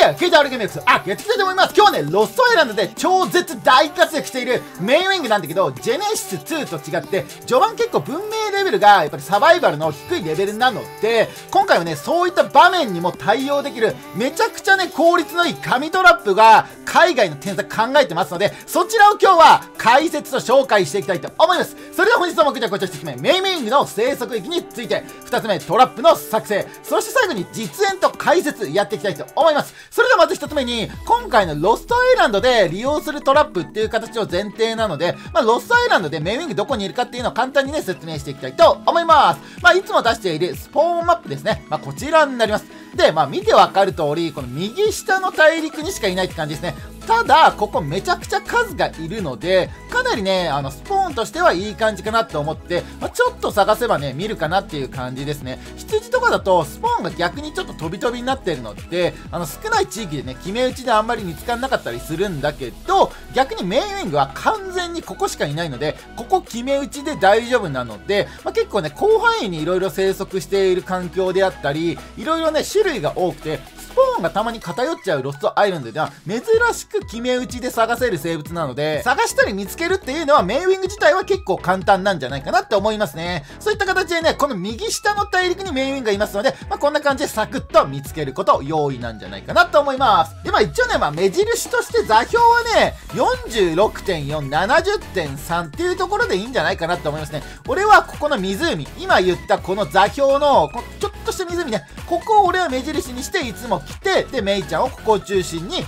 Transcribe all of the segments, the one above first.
ではフィードアルケミックスやっていきたいと思います。今日はね、ロストアイランドで超絶大活躍しているメインウィングなんだけど、ジェネシス2と違って、序盤結構文明レベルがやっぱりサバイバルの低いレベルなので、今回はね、そういった場面にも対応できる、めちゃくちゃね、効率のいい神トラップが海外の添削考えてますので、そちらを今日は解説と紹介していきたいと思います。それでは本日の目的はこちら1つ目、メインウィングの生息域について、2つ目、トラップの作成、そして最後に実演と解説やっていきたいと思います。それではまず1つ目に、今回のロストアイランドで利用するトラップっていう形を前提なので、ロストアイランドでメインウィングどこにいるかっていうのを簡単にね、説明していきたいと思います。いつも出しているスポーンマップですね。こちらになります。で、見てわかる通り、この右下の大陸にしかいないって感じですね。ただ、ここめちゃくちゃ数がいるので、かなりね、スポーンとしてはいい感じかなと思って、ちょっと探せばね、見るかなっていう感じですね。羊とかだと、スポーンが逆にちょっと飛び飛びになってるので、少ない地域でね、決め打ちであんまり見つからなかったりするんだけど、逆にメインウィングは完全にここしかいないので、ここ決め打ちで大丈夫なので、結構ね、広範囲にいろいろ生息している環境であったり、いろいろね、種類が多くて、スポーンがたまに偏っちゃうロストアイランドでは珍しく決め打ちで探せる生物なので、探したり見つけるっていうのはメインウィング自体は結構簡単なんじゃないかなって思いますね。そういった形でね、この右下の大陸にメインウィングがいますので、こんな感じでサクッと見つけること容易なんじゃないかなと思います。で、一応ね、目印として座標はね、46.4、70.3 っていうところでいいんじゃないかなと思いますね。俺はここの湖、今言ったこの座標の、ちょっとした湖ね、ここを俺は目印にしていつも来て、で、メイちゃんをここを中心に、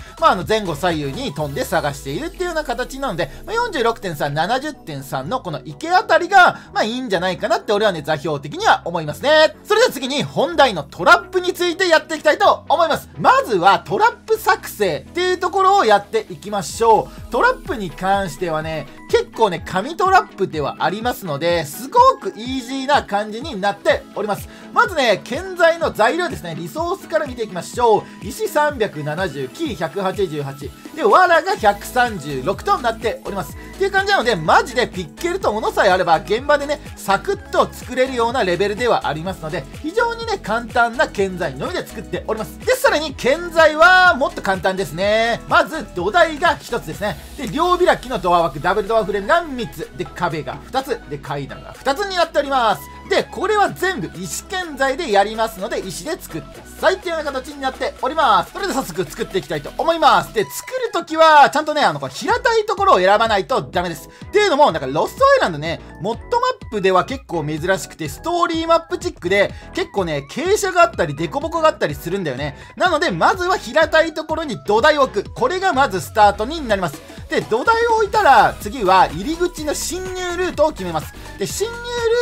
前後左右に飛んで探しているっていうような形なので、46.3、70.3 のこの池あたりが、いいんじゃないかなって俺はね、座標的には思いますね。それでは次に本題のトラップについてやっていきたいと思います。まずはトラップ作成っていうところをやっていきましょう。トラップに関してはね、結構ね、神トラップではありますので、すごくイージーな感じになっております。まずね、建材の材料ですね、リソースから見ていきましょう。石370、木188。で、藁が136となっております。っていう感じなので、マジでピッケルと斧さえあれば、現場でね、サクッと作れるようなレベルではありますので、非常にね、簡単な建材のみで作っております。で、さらに建材は、もっと簡単ですね。まず、土台が1つですね。で、両開きのドア枠、ダブルドアフレームが3つ。で、壁が2つ。で、階段が2つになっております。で、これは全部石建材でやりますので、石で作ってくださいっていうような形になっております。それでは早速作っていきたいと思います。で、作るときは、ちゃんとね、平たいところを選ばないとダメです。っていうのも、ロストアイランドね、モッドマップでは結構珍しくて、ストーリーマップチックで、結構ね、傾斜があったり、凸凹があったりするんだよね。なので、まずは平たいところに土台を置く。これがまずスタートになります。で、土台を置いたら、次は入り口の侵入ルートを決めます。で、侵入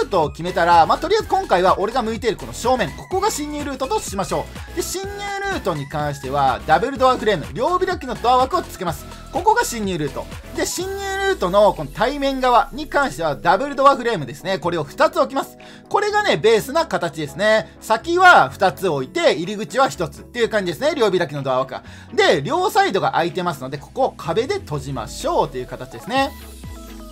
ルートを決めたら、とりあえず今回は俺が向いているこの正面、ここが侵入ルートとしましょう。で、侵入ルートに関しては、ダブルドアフレーム、両開きのドア枠をつけます。ここが侵入ルート。で、侵入ルートのこの対面側に関してはダブルドアフレームですね。これを2つ置きます。これがね、ベースな形ですね。先は2つ置いて、入り口は1つっていう感じですね。両開きのドア枠が。で、両サイドが空いてますので、ここを壁で閉じましょうという形ですね。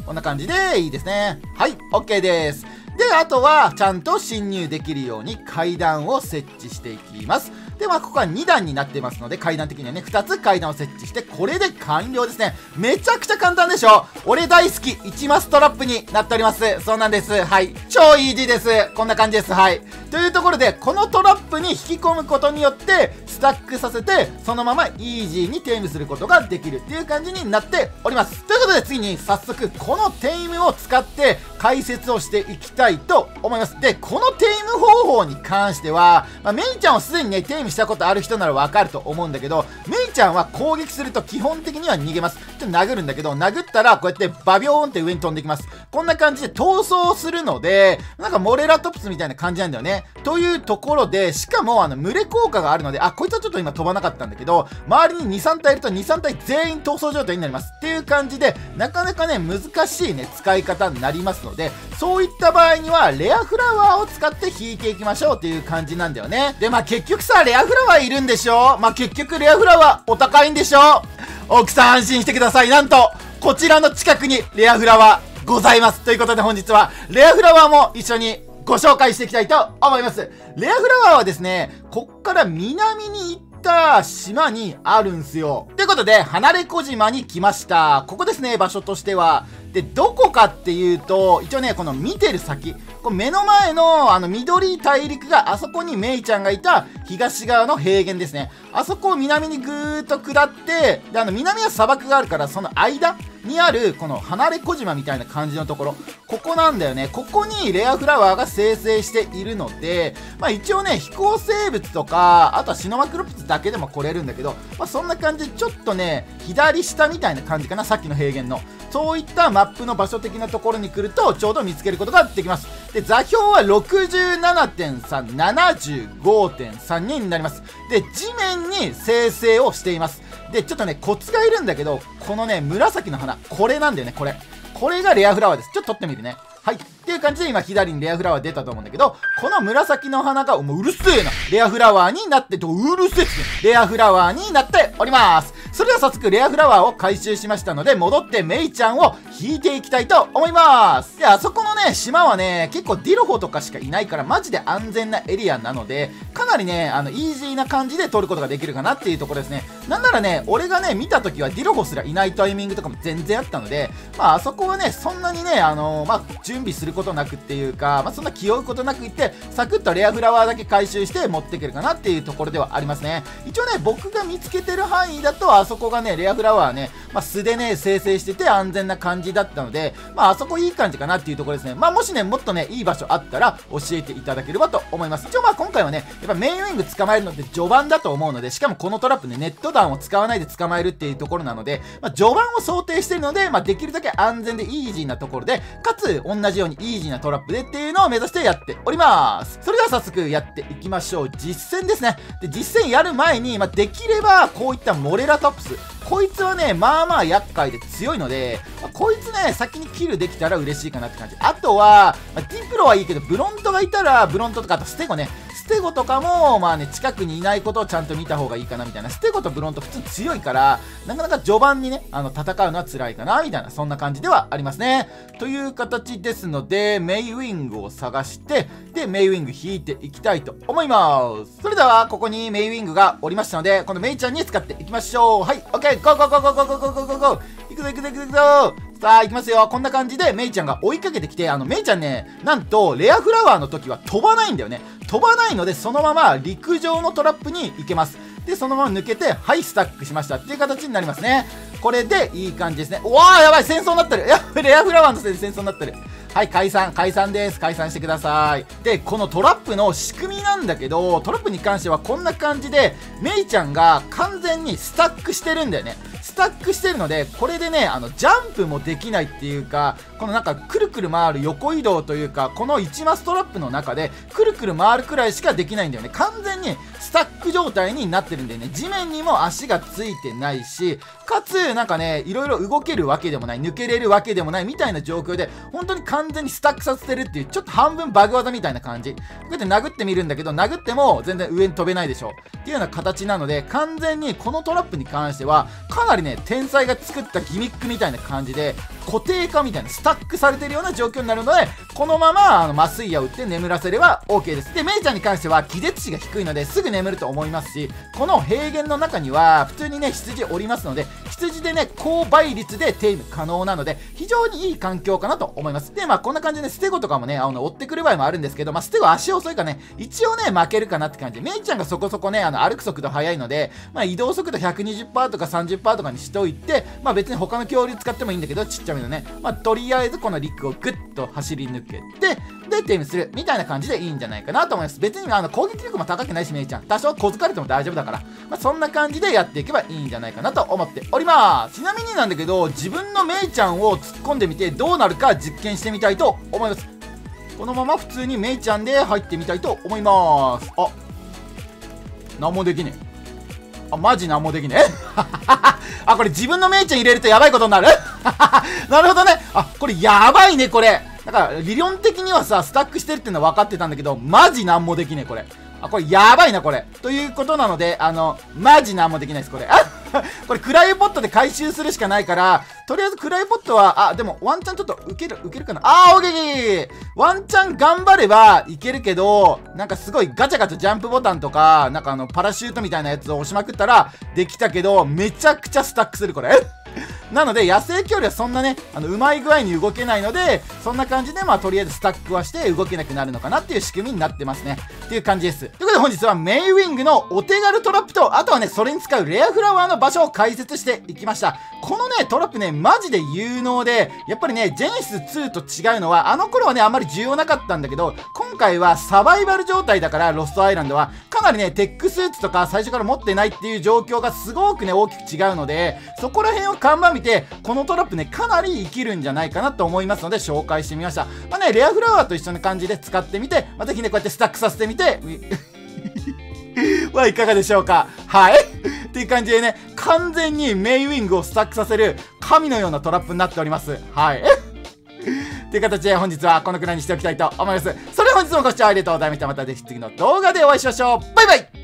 こんな感じでいいですね。はい、OK です。で、あとは、ちゃんと侵入できるように階段を設置していきます。で、ここは2段になってますので、階段的にはね、2つ階段を設置して、これで完了ですね。めちゃくちゃ簡単でしょ？俺大好き、1マストラップになっております。そうなんです。はい。超イージーです。こんな感じです。はい。というところで、このトラップに引き込むことによって、スタックさせて、そのままイージーにテイムすることができるっていう感じになっております。ということで、次に早速、このテイムを使って解説をしていきたいと思います。で、このテイム方法に関しては、メイちゃんをすでにね、テイムしたことある人ならわかると思うんだけど、メイちゃんは攻撃すると基本的には逃げます。ちょっと殴るんだけど、殴ったらこうやってバビョーンって上に飛んできます。こんな感じで逃走するので、モレラトプスみたいな感じなんだよね。というところで、しかも群れ効果があるので、こいつはちょっと今飛ばなかったんだけど、周りに 2,3 体いると 2,3 体全員逃走状態になりますっていう感じで、なかなかね、難しいね、使い方になりますので、そういった場合にはレアフラワーを使って引いていきましょうっていう感じなんだよね。で、結局さ、レアフラワーいるんでしょ？結局レアフラワーお高いんでしょ？奥さん安心してください。なんと、こちらの近くにレアフラワーございます。ということで本日はレアフラワーも一緒にご紹介していきたいと思います。レアフラワーはですね、こっから南に行っった島にあるんすよ。ということで、離れ小島に来ました。ここですね、場所としては。で、どこかっていうと、一応ね、この見てる先、この目の前の緑大陸があそこにメイちゃんがいた東側の平原ですね。あそこを南にぐーっと下って、で、南は砂漠があるから、その間にある、この離れ小島みたいな感じのところ、ここなんだよね。ここにレアフラワーが生成しているので、まあ一応ね、飛行生物とか、あとはシノマクロプスだけでも来れるんだけど、まあそんな感じで、ちょっとね、左下みたいな感じかな、さっきの平原の。そういったマップの場所的なところに来ると、ちょうど見つけることができます。で、座標は 67.3、75.3 になります。で、地面に生成をしています。で、ちょっとね、コツがいるんだけど、このね、紫の花、これなんだよね、これ。これがレアフラワーです。ちょっと取ってみるね。はい。っていう感じで今左にレアフラワー出たと思うんだけど、この紫の花が、もううるせえな。レアフラワーになって、うるせえっすね。レアフラワーになっております。それでは早速レアフラワーを回収しましたので、戻ってメイちゃんを引いていきたいと思います。で、あそこのね、島はね、結構ディロホとかしかいないから、マジで安全なエリアなので、かなりね、イージーな感じで取ることができるかなっていうところですね。なんならね、俺がね、見た時はディロホすらいないタイミングとかも全然あったので、まあ、あそこはね、そんなにね、まあ、準備することなくっていうか、まあ、そんな気負うことなくいって、サクッとレアフラワーだけ回収して持っていけるかなっていうところではありますね。一応ね、僕が見つけてる範囲だと、あそこがね、レアフラワーね、まあ、素でね、生成してて安全な感じだったので、まあ、あそこいい感じかなっていうところですね。まあ、もしね、もっとね、いい場所あったら教えていただければと思います。一応まあ、今回はね、やっぱメインウィング捕まえるのって序盤だと思うので、しかもこのトラップね、ネット弾を使わないで捕まえるっていうところなので、まあ、序盤を想定してるので、まあ、できるだけ安全でイージーなところで、かつ、同じようにイージーなトラップでっていうのを目指してやっております。それでは早速やっていきましょう。実践ですね。で、実践やる前に、まあ、できれば、こういったモレラトラップス。こいつはね、まあまあ厄介で強いので、まあ、こいつね、先にキルできたら嬉しいかなって感じ。あとは、まあ、ディプロはいいけど、ブロントがいたら、ブロントとか、あとステゴね。ステゴとかも、まあね、近くにいないことをちゃんと見た方がいいかなみたいな。ステゴとブロント普通強いから、なかなか序盤にね、戦うのは辛いかなみたいな、そんな感じではありますね。という形ですので、メイウィングを探して、で、メイウィング引いていきたいと思います。それでは、ここにメイウィングがおりましたので、このメイちゃんに使っていきましょう。はい、オッケー、ゴーゴーゴーゴーゴーゴーゴーゴーゴー。いくぞいくぞいくぞいくぞ。さあ、行きますよ。こんな感じで、メイちゃんが追いかけてきて、メイちゃんね、なんと、レアフラワーの時は飛ばないんだよね。飛ばないので、そのまま陸上のトラップに行けます。で、そのまま抜けて、はい、スタックしました。っていう形になりますね。これで、いい感じですね。うわー、やばい、戦争になってる。やばい、レアフラワーのせいで戦争になってる。はい、解散、解散です。解散してください。で、このトラップの仕組みなんだけど、トラップに関してはこんな感じで、メイちゃんが完全にスタックしてるんだよね。スタックしてるので、これでね、ジャンプもできないっていうか、このなんか、くるくる回る横移動というか、この1マストラップの中で、くるくる回るくらいしかできないんだよね。完全にスタック状態になってるんだよね。地面にも足がついてないし、かつ、なんかね、いろいろ動けるわけでもない、抜けれるわけでもないみたいな状況で、本当に完全にスタックさせてるっていう、ちょっと半分バグ技みたいな感じ。こうやって殴ってみるんだけど、殴っても全然上に飛べないでしょ。っていうような形なので、完全にこのトラップに関しては、かなりね、天才が作ったギミックみたいな感じで、固定化みたいな、スタックされてるような状況になるので、このまま、麻酔矢を打って眠らせれば OK です。で、メイちゃんに関しては、気絶値が低いので、すぐ眠ると思いますし、この平原の中には、普通にね、羊おりますので、羊でね、高倍率でテイム可能なので、非常にいい環境かなと思います。で、まあこんな感じで、ね、ステゴとかもね、追ってくる場合もあるんですけど、まあステゴ足遅いからね、一応ね、負けるかなって感じで、メイちゃんがそこそこね、歩く速度速いので、まあ移動速度 120% とか 30% とかにしといて、まあ別に他の恐竜使ってもいいんだけど、ちっちゃめね、まあ、とりあえずこの陸をグッと走り抜けて、で、テイムするみたいな感じでいいんじゃないかなと思います。別に攻撃力も高くないし、メイちゃん。多少小突かれても大丈夫だから、まあ、そんな感じでやっていけばいいんじゃないかなと思っております。ちなみになんだけど、自分のメイちゃんを突っ込んでみてどうなるか実験してみたいと思います。このまま普通にメイちゃんで入ってみたいと思います。あ、なんもできねえ。あ、マジなんもできねえ。あ、これ自分のメイちゃん入れるとやばいことになる。なるほどね。あ、これやばいね、これ。だから理論的にはさ、スタックしてるっていうのは分かってたんだけど、マジなんもできねえ、これ。あ、これやばいな、これ。ということなので、マジなんもできないです、これ。あこれ、クライポットで回収するしかないから、とりあえずクライポットは、あ、でも、ワンチャンちょっと受けるかな。あー、オッケー！ワンチャン頑張ればいけるけど、なんかすごいガチャガチャジャンプボタンとか、なんかパラシュートみたいなやつを押しまくったら、できたけど、めちゃくちゃスタックする、これ。なので、野生恐竜はそんなね、うまい具合に動けないので、そんな感じで、まあ、とりあえずスタックはして動けなくなるのかなっていう仕組みになってますね。っていう感じです。ということで、本日はメイウィングのお手軽トラップと、あとはね、それに使うレアフラワーの場所を解説していきました。このね、トラップね、マジで有能で、やっぱりね、ジェネシス2と違うのは、あの頃はね、あんまり重要なかったんだけど、今回はサバイバル状態だから、ロストアイランドは、かなりね、テックスーツとか最初から持ってないっていう状況がすごくね、大きく違うので、そこら辺を看板見て、このトラップね、かなり生きるんじゃないかなと思いますので、紹介してみました。まあね、レアフラワーと一緒な感じで使ってみて、まあ、ぜひね、こうやってスタックさせてみて、はいかがでしょうか。はい。っていう感じでね、完全にメイウィングをスタックさせる、神のようなトラップになっております。はい。という形で本日はこのくらいにしておきたいと思います。それでは本日もご視聴ありがとうございました。またぜひ次の動画でお会いしましょう。バイバイ。